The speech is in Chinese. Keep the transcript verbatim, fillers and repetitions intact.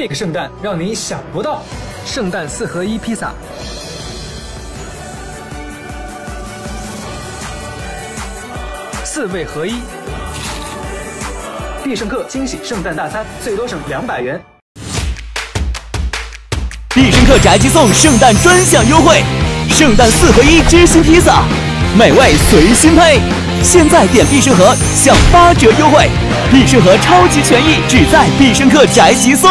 这个圣诞让你想不到。圣诞四合一披萨。 四味合一，必胜客惊喜圣诞大餐，最多省两百元。必胜客宅急送圣诞专享优惠，圣诞四合一知心披萨，美味随心配。现在点必胜客享八折优惠，必胜客超级权益只在必胜客宅急送。